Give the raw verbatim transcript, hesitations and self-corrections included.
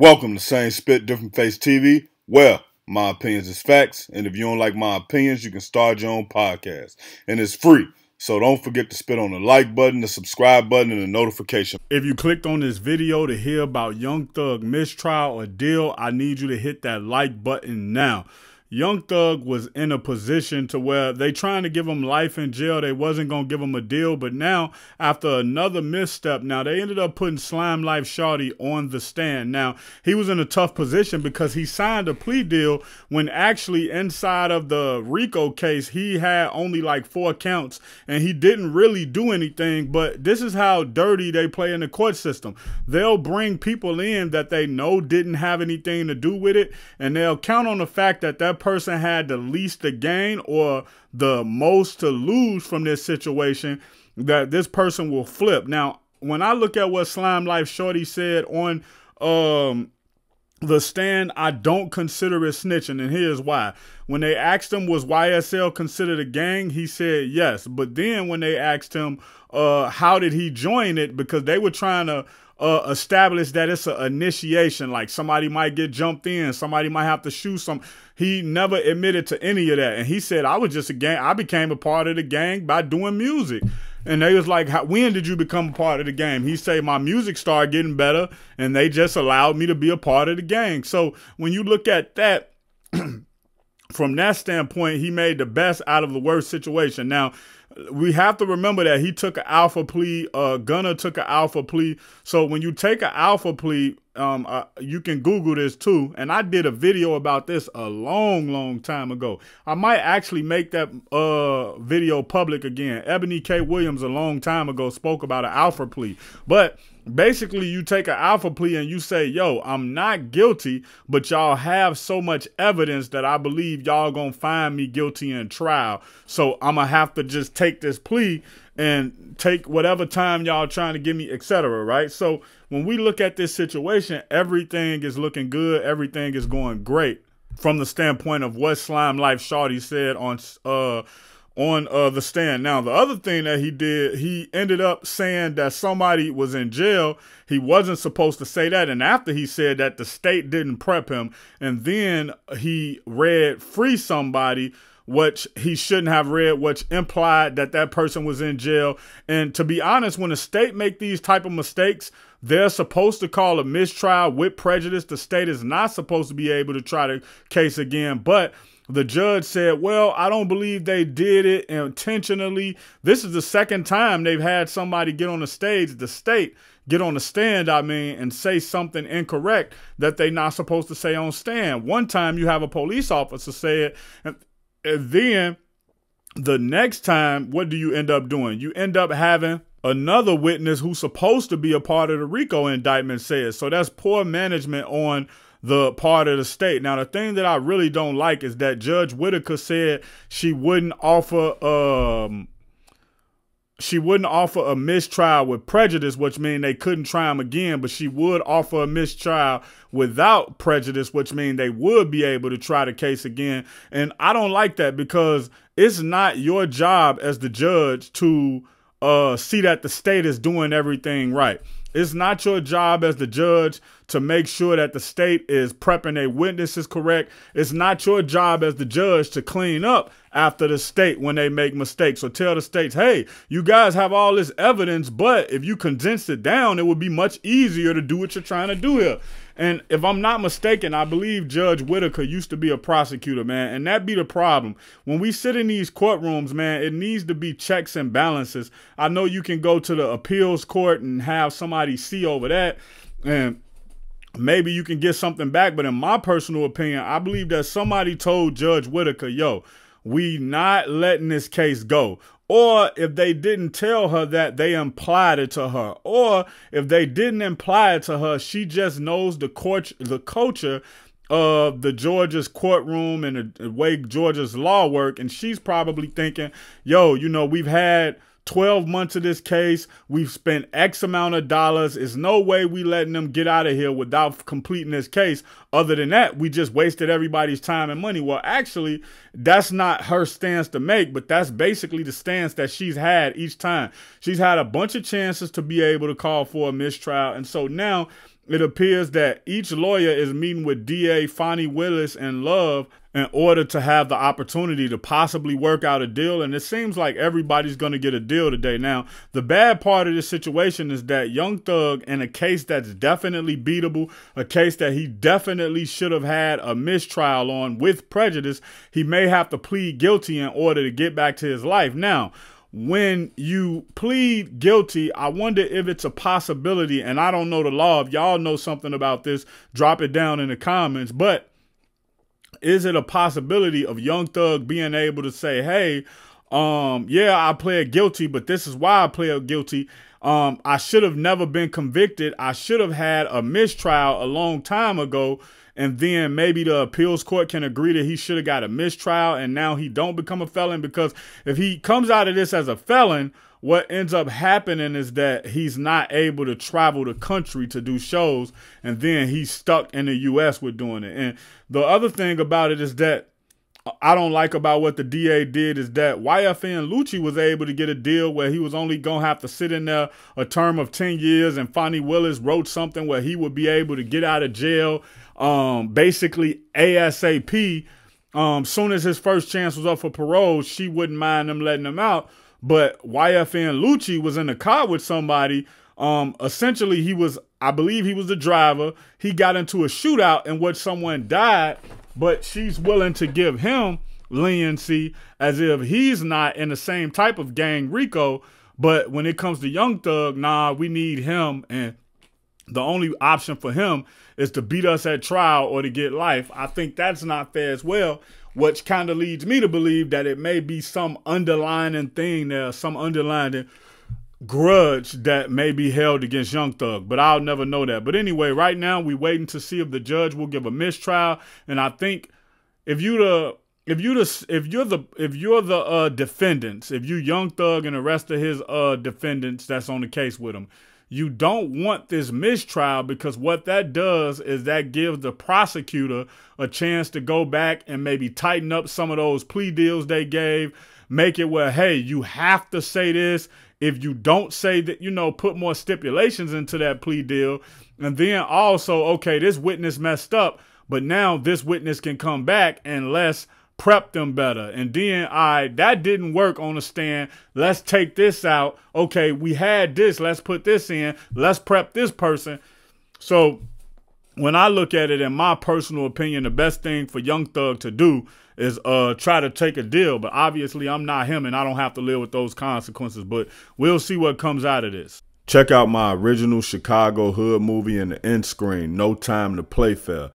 Welcome to Same Spit Different Face T V, where my opinions is facts, and if you don't like my opinions, you can start your own podcast, and it's free. So don't forget to spit on the like button, the subscribe button, and the notification. If you clicked on this video to hear about Young Thug mistrial or deal, I need you to hit that like button now. Young Thug was in a position to where they trying to give him life in jail. They wasn't going to give him a deal. But now, after another misstep, now they ended up putting Slime Life Shorty on the stand. Now, he was in a tough position because he signed a plea deal when actually inside of the RICO case, he had only like four counts and he didn't really do anything. But this is how dirty they play in the court system. They'll bring people in that they know didn't have anything to do with it, and they'll count on the fact that that person had the least to gain or the most to lose from this situation, that this person will flip. Now, when I look at what Slime Life Shorty said on um the stand, I don't consider it snitching, and here's why. When they asked him, was Y S L considered a gang? He said yes. But then when they asked him uh how did he join it, because they were trying to Uh, established that it's an initiation, like somebody might get jumped in, somebody might have to shoot some. He never admitted to any of that, and he said, I was just a gang, I became a part of the gang by doing music. And they was like, how, when did you become a part of the game? He said, my music started getting better and they just allowed me to be a part of the gang. So when you look at that from that standpoint, he made the best out of the worst situation. Now, we have to remember that he took an alpha plea. Uh, Gunner took an alpha plea. So when you take an alpha plea, um, uh, you can Google this too. And I did a video about this a long, long time ago. I might actually make that uh, video public again. Ebony K. Williams a long time ago spoke about an alpha plea. But basically, you take an alpha plea and you say, yo, I'm not guilty, but y'all have so much evidence that I believe y'all gonna find me guilty in trial. So I'm gonna have to just take this plea and take whatever time y'all trying to give me, et cetera, right? So when we look at this situation, everything is looking good. Everything is going great from the standpoint of what Slime Life Shorty said on uh, on uh, the stand. Now, the other thing that he did, he ended up saying that somebody was in jail. He wasn't supposed to say that. And after he said that, the state didn't prep him. And then he read free somebody, which he shouldn't have read, which implied that that person was in jail. And to be honest, when the state make these type of mistakes, they're supposed to call a mistrial with prejudice. The state is not supposed to be able to try the case again. But the judge said, well, I don't believe they did it intentionally. This is the second time they've had somebody get on the stage, the state get on the stand, I mean, and say something incorrect that they're not supposed to say on stand. One time you have a police officer say it, and And then the next time, what do you end up doing? You end up having another witness who's supposed to be a part of the RICO indictment say it. So that's poor management on the part of the state. Now, the thing that I really don't like is that Judge Whitaker said she wouldn't offer um she wouldn't offer a mistrial with prejudice, which means they couldn't try him again, but she would offer a mistrial without prejudice, which means they would be able to try the case again. And I don't like that, because it's not your job as the judge to uh, see that the state is doing everything right. It's not your job as the judge to make sure that the state is prepping their witnesses correct. It's not your job as the judge to clean up after the state when they make mistakes. So tell the states, hey, you guys have all this evidence, but if you condense it down, it would be much easier to do what you're trying to do here. And if I'm not mistaken, I believe Judge Whitaker used to be a prosecutor, man. And that be the problem. When we sit in these courtrooms, man, it needs to be checks and balances. I know you can go to the appeals court and have somebody see over that, and maybe you can get something back. But in my personal opinion, I believe that somebody told Judge Whitaker, yo, we not letting this case go. Or if they didn't tell her that, they implied it to her. Or if they didn't imply it to her, she just knows the court, the culture of the Georgia's courtroom and the way Georgia's law work. And she's probably thinking, yo, you know, we've had twelve months of this case. We've spent X amount of dollars. There's no way we letting them get out of here without completing this case. Other than that, we just wasted everybody's time and money. Well, actually, that's not her stance to make, but that's basically the stance that she's had each time. She's had a bunch of chances to be able to call for a mistrial. And so now It appears that each lawyer is meeting with D A Fani Willis and Love in order to have the opportunity to possibly work out a deal. And it seems like everybody's going to get a deal today. Now, the bad part of this situation is that Young Thug, in a case that's definitely beatable, a case that he definitely should have had a mistrial on with prejudice, he may have to plead guilty in order to get back to his life. Now, when you plead guilty, I wonder if it's a possibility, and I don't know the law. If y'all know something about this, drop it down in the comments. But is it a possibility of Young Thug being able to say, hey, um, yeah, I pled guilty, but this is why I pled guilty. Um, I should have never been convicted. I should have had a mistrial a long time ago. And then maybe the appeals court can agree that he should have got a mistrial and now he don't become a felon, because if he comes out of this as a felon, what ends up happening is that he's not able to travel the country to do shows, and then he's stuck in the U S with doing it. And the other thing about it is that I don't like about what the D A did is that Y F N Lucci was able to get a deal where he was only going to have to sit in there a term of ten years, and Fani Willis wrote something where he would be able to get out of jail um, basically ASAP. Um, soon as his first chance was up for parole, she wouldn't mind them letting him out. But Y F N Lucci was in the car with somebody. Um, essentially, he was, I believe he was the driver. He got into a shootout in which someone died, but she's willing to give him leniency as if he's not in the same type of gang RICO. But when it comes to Young Thug, nah, we need him. And the only option for him is to beat us at trial or to get life. I think that's not fair as well, which kind of leads me to believe that it may be some underlying thing there, some underlying grudge that may be held against Young Thug, but I'll never know that. But anyway, right now we waiting to see if the judge will give a mistrial. And I think if you the if you the if you're the if you're the uh, defendants, if you Young Thug and the rest of his uh, defendants that's on the case with him, you don't want this mistrial, because what that does is that gives the prosecutor a chance to go back and maybe tighten up some of those plea deals they gave, make it where, hey, you have to say this. If you don't say that, you know, put more stipulations into that plea deal. And then also, okay, this witness messed up, but now this witness can come back and let's prep them better. And then, all right, that didn't work on the stand. Let's take this out. Okay, we had this. Let's put this in. Let's prep this person. So when I look at it, in my personal opinion, the best thing for Young Thug to do is uh, try to take a deal. But obviously, I'm not him, and I don't have to live with those consequences. But we'll see what comes out of this. Check out my original Chicago hood movie in the end screen, No Time to Play Fair.